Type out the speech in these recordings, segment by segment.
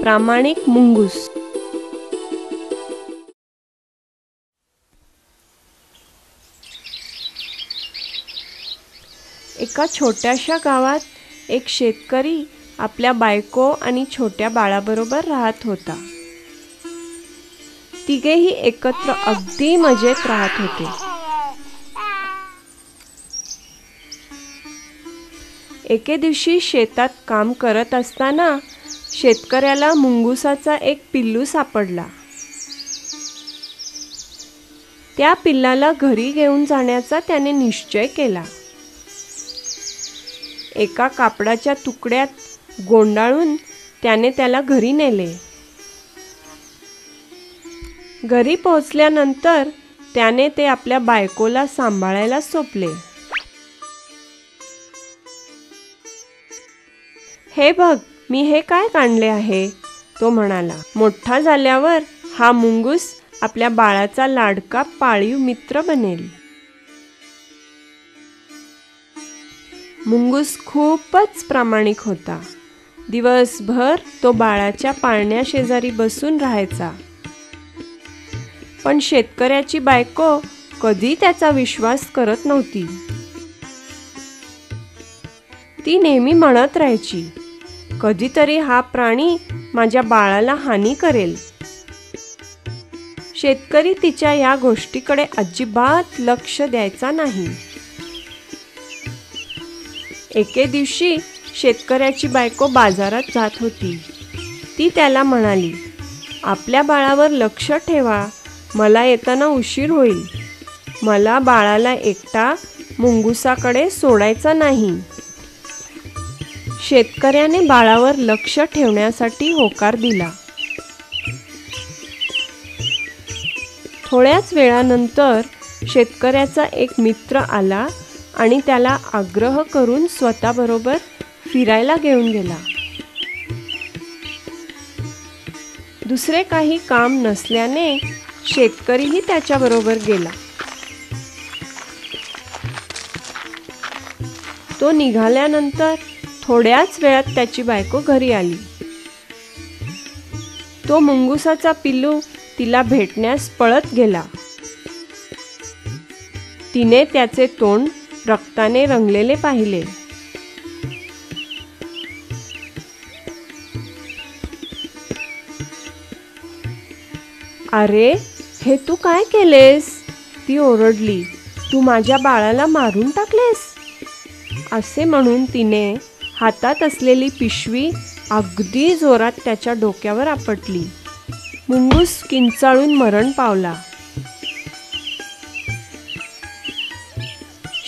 प्रामाणिक मुंगूस। एका छोट्याशा गावात एक शेतकरी आपल्या बायको आणि छोट्या बाळाबरोबर राहत होता। तिघेही एकत्र अगदी मजेत राहत होते। एके दिवशी शेतात काम करत असताना शेतकऱ्याला मुंगुसाचा एक पिल्लू सापडला। त्या पिल्लाला घरी घेऊन जाण्याचा त्याने निश्चय केला। एका कापडाच्या तुकड्यात गोंडाळून त्याने त्याला घरी नेले। घरी पोहोचल्यानंतर त्याने ते आपल्या बायकोला सांभाळायला सोपले। हे बघ, मी हे काय काढले आहे, तो म्हणाला। मोठा झाल्यावर हा मुंगूस आपल्या बाळाचा लाडका पाळीव मित्र बनेल। मुंगूस खूपच प्रामाणिक होता। दिवसभर तो बाळाच्या पाळण्या शेजारी बसून राहायचा, पण शेतकऱ्याची बायको कधी त्याचा विश्वास करत नव्हती। ती नेहमी म्हणत राहायची, कधीतरी हा प्राणी माझ्या बाळाला हानी करेल। शेतकरी तिच्या या गोष्टीकडे अजिबात लक्ष द्यायचा नाही। एके दिवशी शेतकऱ्याची बायको बाजारात जात होती। ती त्याला म्हणाली, आपल्या बाळावर लक्ष ठेवा, मला येताना उशीर होईल, मला बाळाला एकटा मुंगुसाकडे सोडायचा नाही। शेतकऱ्याने बाळावर लक्ष ठेवण्यासाठी होकार दिला। थोड्याच वेळानंतर शेतकऱ्याचा एक मित्र आला आणि त्याला आग्रह करून स्वतःबरोबर फिरायला घेऊन गेला। दुसरे काही काम नसल्याने शेतकरीही त्याच्याबरोबर गेला। तो निघाल्यानंतर थोड्याच वेळात त्याची बायको घरी आली। तो मुंगुसाचा पिल्लू तिला भेटण्यास पळत गेला। तिने त्याचे तोंड रक्ताने रंगलेले पाहिले। अरे, हे तू काय केलेस, ती ओरडली, तू माझ्या बाळाला मारून टाकलेस। असे म्हणून तिने हातात असलेली पिशवी अगदी जोरात त्याच्या डोक्यावर आपटली। मुंगूस किंचाळून मरण पावला।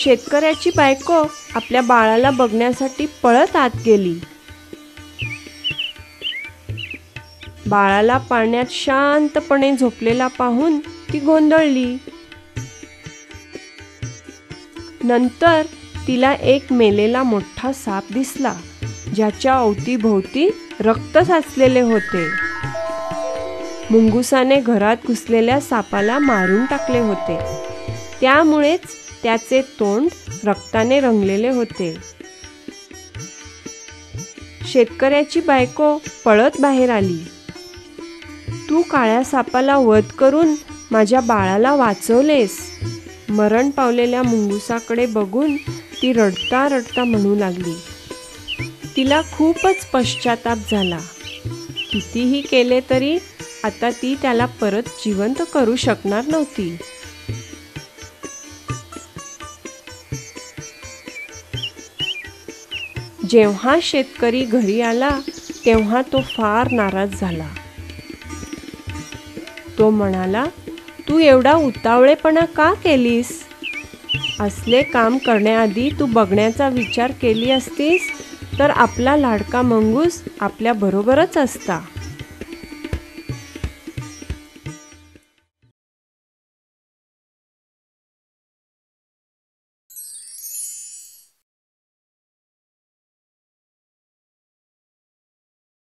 शेतकऱ्याची बायको आपल्या बाळाला बघण्यासाठी पळत आत गेली। बाळाला पाण्यात शांतपणे झोपलेला पाहून ती गोंधळली। नंतर तिला एक मेलेला मोठा साप दिसला, ज्याच्या अवतीभोवती रक्त साचलेले होते। मुंगुसाने घरात घुसलेल्या सापाला मारून टाकले होते, त्यामुळेच त्याचे तोंड रक्ताने रंगलेले होते। शेतकऱ्याची बायको पळत बाहेर आली। तू काळ्या सापाला वध करून माझ्या बाळाला वाचवलेस। मरण पावलेल्या मुंगुसाकडे बघून ती रडता रडता म्हणू लागली। तिला खूपच पश्चाताप झाला। कितीही केले तरी आता ती त्याला परत जिवंत करू शकणार नव्हती। जेव्हा शेतकरी घरी आला तेव्हा तो फार नाराज झाला। तो म्हणाला, तू एवढा उतावळेपणा का केलीस? असले काम करण्याआधी तू बघण्याचा विचार केली असतीस तर आपला लाडका मुंगूस आपल्याबरोबरच असता।